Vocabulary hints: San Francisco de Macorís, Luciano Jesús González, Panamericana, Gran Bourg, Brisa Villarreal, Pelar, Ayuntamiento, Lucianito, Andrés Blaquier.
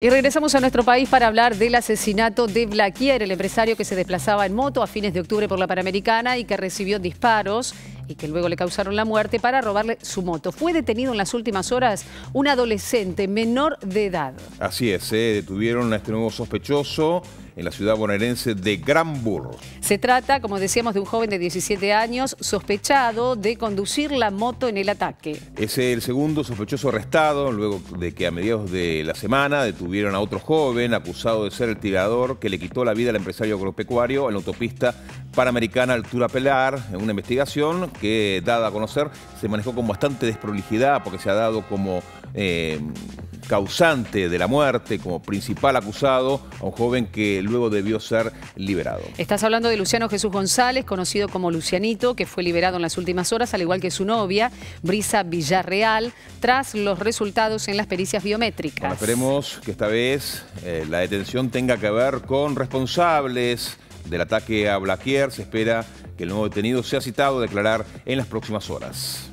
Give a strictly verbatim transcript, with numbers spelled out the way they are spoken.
Y regresamos a nuestro país para hablar del asesinato de Blaquier, el empresario que se desplazaba en moto a fines de octubre por la Panamericana y que recibió disparos y que luego le causaron la muerte para robarle su moto. Fue detenido en las últimas horas un adolescente menor de edad. Así es, eh, detuvieron a este nuevo sospechoso en la ciudad bonaerense de Gran Bourg. Se trata, como decíamos, de un joven de diecisiete años sospechado de conducir la moto en el ataque. Es el segundo sospechoso arrestado, luego de que a mediados de la semana detuvieron a otro joven acusado de ser el tirador que le quitó la vida al empresario agropecuario en la autopista Panamericana altura Pelar, en una investigación que, dada a conocer, se manejó con bastante desprolijidad porque se ha dado como eh, causante de la muerte, como principal acusado, a un joven que luego debió ser liberado. Estás hablando de Luciano Jesús González, conocido como Lucianito, que fue liberado en las últimas horas, al igual que su novia, Brisa Villarreal, tras los resultados en las pericias biométricas. Bueno, esperemos que esta vez eh, la detención tenga que ver con responsables del ataque a Blaquier. Se espera que el nuevo detenido sea citado a declarar en las próximas horas.